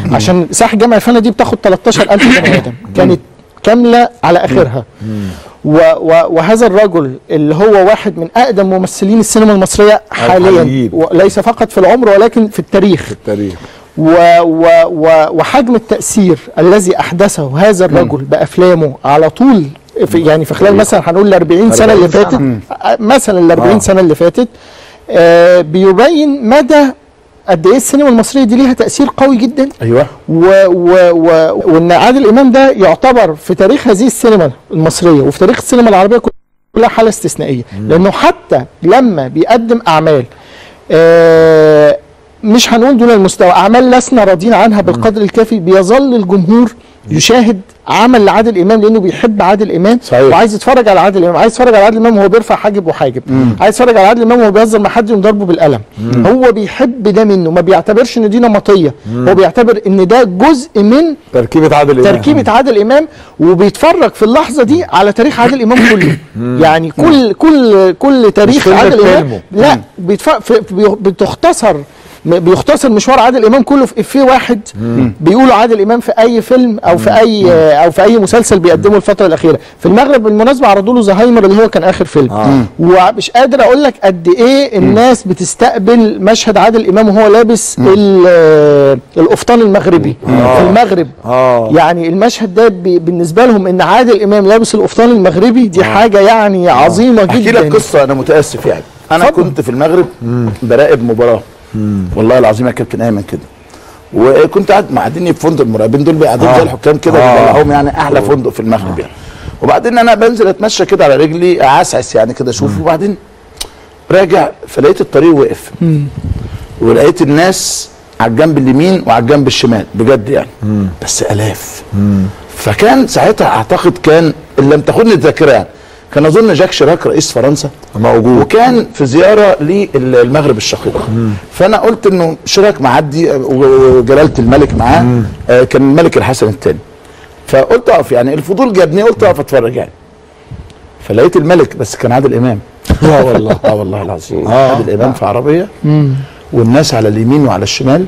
مم. عشان ساحه جامع الفنا دي بتاخد تلتاشر ألف بني ادم، كانت كامله على اخرها. مم. و و وهذا الرجل اللي هو واحد من اقدم ممثلين السينما المصريه حاليا، ليس فقط في العمر ولكن في التاريخ. في التاريخ. و و و وحجم التاثير الذي احدثه هذا الرجل مم. بافلامه على طول في يعني في خلال مثلا هنقول ال أربعين سنه اللي فاتت، مثلا ال أربعين سنه اللي فاتت، آه بيبين مدى قد ايه السينما المصريه دي ليها تاثير قوي جدا. ايوه. و و و وان عادل امام ده يعتبر في تاريخ هذه السينما المصريه وفي تاريخ السينما العربيه كلها حاله استثنائيه، لانه حتى لما بيقدم اعمال آه مش هنقول دون المستوى، اعمال لسنا راضيين عنها بالقدر الكافي، بيظل الجمهور يشاهد عمل لعادل امام لانه بيحب عادل امام صحيح. وعايز يتفرج على عادل امام، عايز يتفرج على عادل امام وهو بيرفع حاجب وحاجب، مم. عايز يتفرج على عادل امام وهو بيهزر مع حد ومضربه بالقلم، مم. هو بيحب ده منه، ما بيعتبرش ان دي نمطيه، مم. هو بيعتبر ان ده جزء من تركيبه عادل امام تركيبه عادل امام وبيتفرج في اللحظه دي على تاريخ عادل امام كله، مم. يعني كل مم. كل كل تاريخ عادل امام لا بتختصر بيختصر مشوار عادل امام كله في افيه واحد بيقولوا عادل امام في اي فيلم او في اي او في اي مسلسل بيقدمه الفتره الاخيره. في المغرب بالمناسبه عرضوا له زهايمر اللي هو كان اخر فيلم، آه. ومش قادر اقول لك قد ايه الناس بتستقبل مشهد عادل امام وهو لابس القفطان المغربي، آه. في المغرب، آه. يعني المشهد ده بالنسبه لهم ان عادل امام لابس القفطان المغربي دي حاجه يعني عظيمه جدا. احكي لك قصه، انا متاسف يعني، انا صبر. كنت في المغرب براقب مباراه، مم. والله العظيم يا كابتن ايمن كده، وكنت قاعد معديني في فندق المراقبين دول بيقعدوا زي الحكام كده بيطلعوهم، آه. يعني احلى فندق في المغرب، آه. يعني وبعدين انا بنزل اتمشى كده على رجلي اعسعس يعني كده اشوف، مم. وبعدين راجع فلقيت الطريق وقف، مم. ولقيت الناس على الجنب اليمين وعلى الجنب الشمال بجد يعني، مم. بس الاف، مم. فكان ساعتها اعتقد كان اللي لم تاخدني الذاكره يعني كان اظن جاك شيراك رئيس فرنسا موجود وكان في زياره للمغرب الشقيقه، فانا قلت انه شيراك معدي وجلاله الملك معاه، آه كان الملك الحسن الثاني، فقلت اقف يعني الفضول جابني قلت اقف اتفرج يعني، فلقيت الملك بس كان عادل امام اه والله اه والله العظيم عادل امام في عربيه والناس على اليمين وعلى الشمال،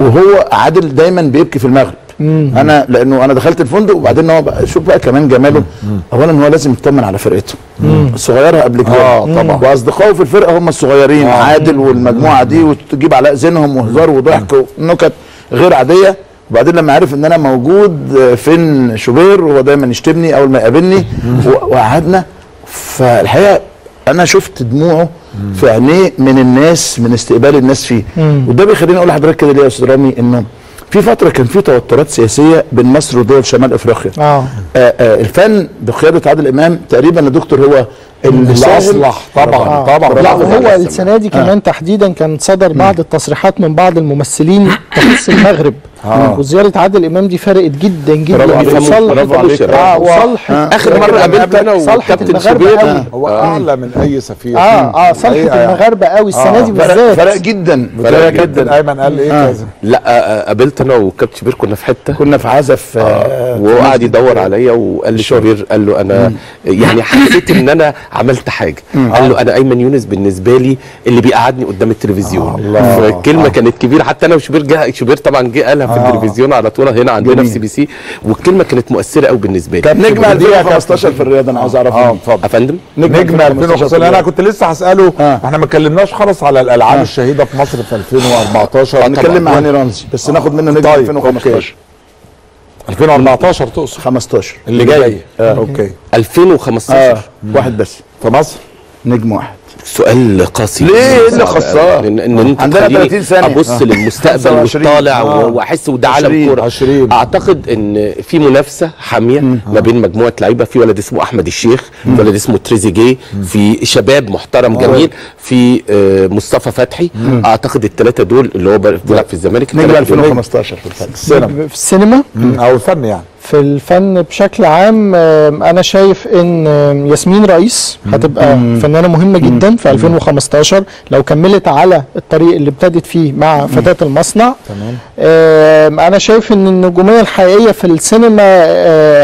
وهو عادل دايما بيبكي في المغرب، انا لانه انا دخلت الفندق وبعدين هو شوف بقى كمان جماله، اولا هو لازم يطمن على فرقته صغيرها قبل كده، اه طبعا، واصدقائه في الفرقه هم الصغيرين، آه. عادل والمجموعه دي وتجيب على اذنهم وهزار وضحك ونكت غير عاديه، وبعدين لما عرف ان انا موجود فين شوبير وهو دايما يشتمني اول ما يقابلني وقعدنا، فالحقيقه انا شفت دموعه في عينيه من الناس من استقبال الناس فيه، وده بيخليني اقول لحضرتك كده ليه يا استاذ رامي انه في فترة كان في توترات سياسية بين مصر ودول شمال افريقيا. آه. آه آه الفن بقيادة عادل امام تقريبا يا دكتور هو اللي اصلح طبعا، آه. طبعا لا هو السنة دي كمان، آه. تحديدا كان صدر بعض التصريحات من بعض الممثلين تخص المغرب، آه. وزيارة عادل امام دي فرقت جدا جدا في صالح صالح اخر مرة قابلتنا وكابتن شوبير هو اعلى من اي سفير، اه اه صالحة المغاربة قوي السنة دي بالذات فرق جدا فرق جدا. ايمن قال ايه كذا؟ لا قابلت انا وكابتن شوبير كنا في حتة كنا في عزف، آه وقعد يدور عليا وقال لي شوبير قال له انا يعني حسيت ان انا عملت حاجة، قال له انا ايمن يونس بالنسبة لي اللي بيقعدني قدام التلفزيون، فالكلمة كانت كبيرة حتى انا وشوبير جه شوبير طبعا جه قالها في التلفزيون على طول هنا عندنا في سي بي سي والكلمه كانت مؤثره قوي بالنسبه لي. طب نجمه ألفين وخمستاشر في الرياضه انا عاوز اعرفها. اه اتفضل يا فندم. نجمه ألفين وخمستاشر انا كنت لسه هساله، آه. احنا ما اتكلمناش خالص على الالعاب، آه. الشهيده في مصر في ألفين وأربعتاشر هنتكلم عن رمزي بس، آه. ناخد منه نجمه ألفين وخمستاشر ألفين وأربعتاشر تقصد خمستاشر اللي جاي، آه. اوكي ألفين وخمستاشر واحد بس في مصر نجم واحد. سؤال قاسي ليه ايه اللي خسران؟ ان انت عندنا تلاتين سنه ابص آه. للمستقبل والطالع آه. واحس وده عالم كوره. اعتقد ان في منافسه حاميه آه. ما بين مجموعه لعيبه، في ولد اسمه احمد الشيخ، في ولد اسمه تريزيجيه، في شباب محترم جميل، في آه مصطفى فتحي، مم. اعتقد الثلاثه دول اللي هو بيلعب في الزمالك نجم ألفين وخمستاشر في السينما في السينما او الفن يعني في الفن بشكل عام. انا شايف ان ياسمين رئيس هتبقى فنانه مهمه جدا في ألفين وخمستاشر لو كملت على الطريق اللي ابتدت فيه مع فتاه المصنع. انا شايف ان النجوميه الحقيقيه في السينما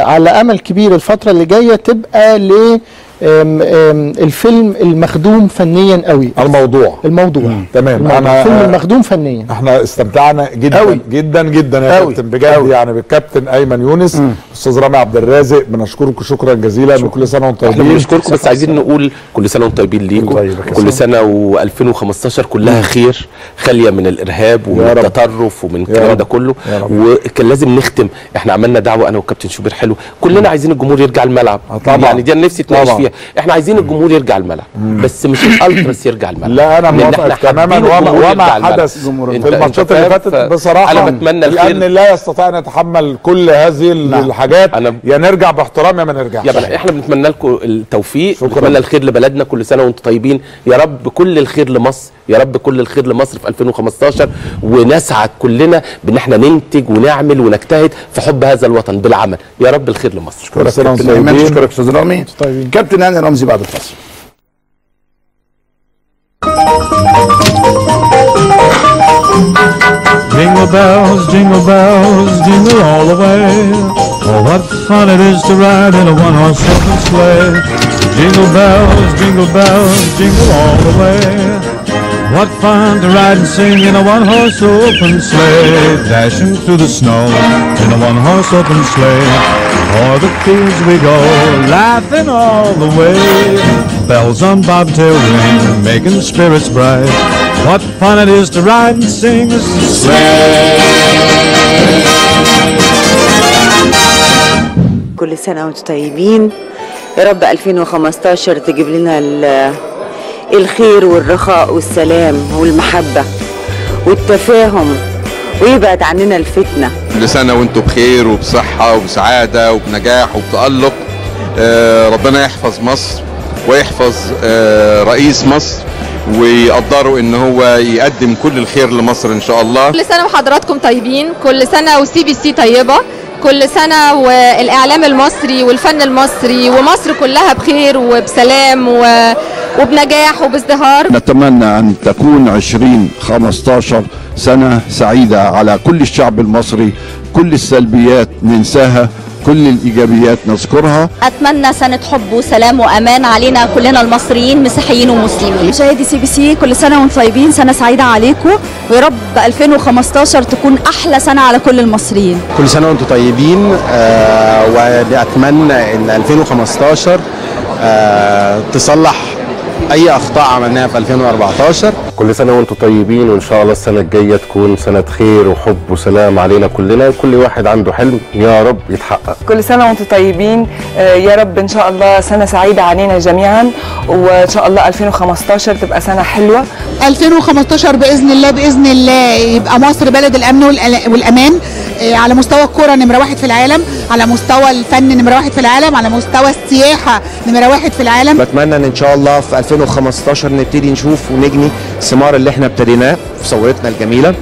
على امل كبير الفتره اللي جايه تبقى ل أم أم الفيلم المخدوم فنيا قوي. الموضوع الموضوع تمام. انا الفيلم المخدوم فنيا احنا استمتعنا جدا أوي. جدا جدا يا كابتن بجد أوي. يعني بالكابتن ايمن يونس، استاذ رامي عبد الرازق، بنشكركم شكرا جزيلا وكل سنه وانتم طيبين. احنا بنشكركم بس عايزين نقول كل سنه وانتم طيبين ليكم، كل سنه وألفين وخمستاشر كلها خير خاليه من الارهاب ومن التطرف ومن الكلام ده كله. وكان لازم نختم، احنا عملنا دعوه انا والكابتن شوبير حلو كلنا عايزين الجمهور يرجع الملعب، يعني دي نفسي اتناقش فيها. احنا عايزين الجمهور يرجع الملعب بس مش الالتراس يرجع الملعب. لا انا موافق تماما وما حدث في الماتشات اللي فاتت بصراحه انا بتمنى الخير لان لا يستطيع نتحمل كل هذه الحاجات، يا يعني نرجع باحترام يا ما نرجعش. احنا بنتمنى لكم التوفيق، بنتمنى الخير لبلدنا، كل سنه وانتم طيبين يا رب، كل الخير لمصر يا رب كل الخير لمصر في ألفين وخمسطاشر، ونسعى كلنا بان احنا ننتج ونعمل ونجتهد في حب هذا الوطن بالعمل، يا رب الخير لمصر. شكرا استاذ ايمن، شكرا استاذ رامي. كابتن هاني رمزي بعد الفاصل. Jingle bells, jingle bells, jingle all the way. Oh, what fun it is to ride in a one-horse open sleigh. Jingle bells, jingle bells, jingle all the way. What fun to ride and sing in a one-horse open sleigh. Dashing through the snow in a one-horse open sleigh. O'er the fields we go, laughing all the way. Bells on bobtail ring, making spirits bright. What fun it is to ride and sing a sleigh. كل سنة وانتم طيبين، يا رب ألفين وخمسطاشر تجيب لنا الخير والرخاء والسلام والمحبة والتفاهم، ويبعد عننا الفتنة. كل سنة وانتم بخير وبصحة وبسعادة وبنجاح وبتألق. ربنا يحفظ مصر ويحفظ رئيس مصر ويقدروا ان هو يقدم كل الخير لمصر ان شاء الله. كل سنه وحضراتكم طيبين، كل سنه وسي بي سي طيبه، كل سنه والاعلام المصري والفن المصري ومصر كلها بخير وبسلام وبنجاح وبازدهار. نتمنى ان تكون عشرين خمسطاشر سنه سعيده على كل الشعب المصري، كل السلبيات ننساها، كل الإيجابيات نذكرها. أتمنى سنة حب وسلام وأمان علينا كلنا المصريين مسيحيين ومسلمين. مشاهدي سي بي سي، كل سنة وانتم طيبين، سنة سعيدة عليكم، ويا رب ألفين وخمسطاشر تكون أحلى سنة على كل المصريين. كل سنة وانتم طيبين، آه وأتمنى إن ألفين وخمسطاشر آه تصلح أي أخطاء عملناها في ألفين وأربعطاشر. كل سنة وانتم طيبين، وإن شاء الله السنة الجاية تكون سنة خير وحب وسلام علينا كلنا، كل واحد عنده حلم يا رب يتحقق. كل سنة وانتم طيبين، يا رب إن شاء الله سنة سعيدة علينا جميعا، وإن شاء الله ألفين وخمسطاشر تبقى سنة حلوة. ألفين وخمسطاشر بإذن الله، بإذن الله يبقى مصر بلد الأمن والأمان، على مستوى الكرة نمرة واحد في العالم، على مستوى الفن نمرة واحد في العالم، على مستوى السياحة نمرة واحد في العالم. بتمنى إن إن شاء الله في ألفين وخمسطاشر نبتدي نشوف ونجني الثمار اللي احنا ابتديناه في ثورتنا الجميله،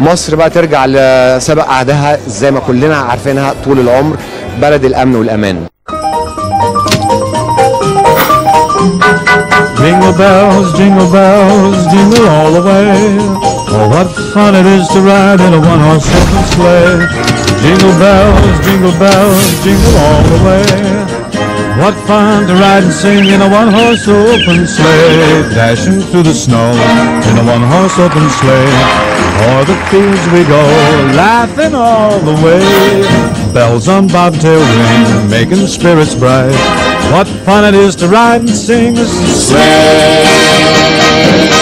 ومصر بقى ترجع لسابق عهدها زي ما كلنا عارفينها طول العمر، بلد الامن والامان. Jingle bells, jingle bells, jingle all the way. Oh, what fun it is to ride in a one-horse open sleigh. Jingle bells, jingle bells, jingle all the way. What fun to ride and sing in a one-horse open sleigh. Dashing through the snow in a one-horse open sleigh. O'er the fields we go, laughing all the way. Bells on bobtail ring, making spirits bright. What fun it is to ride and sing a sleigh.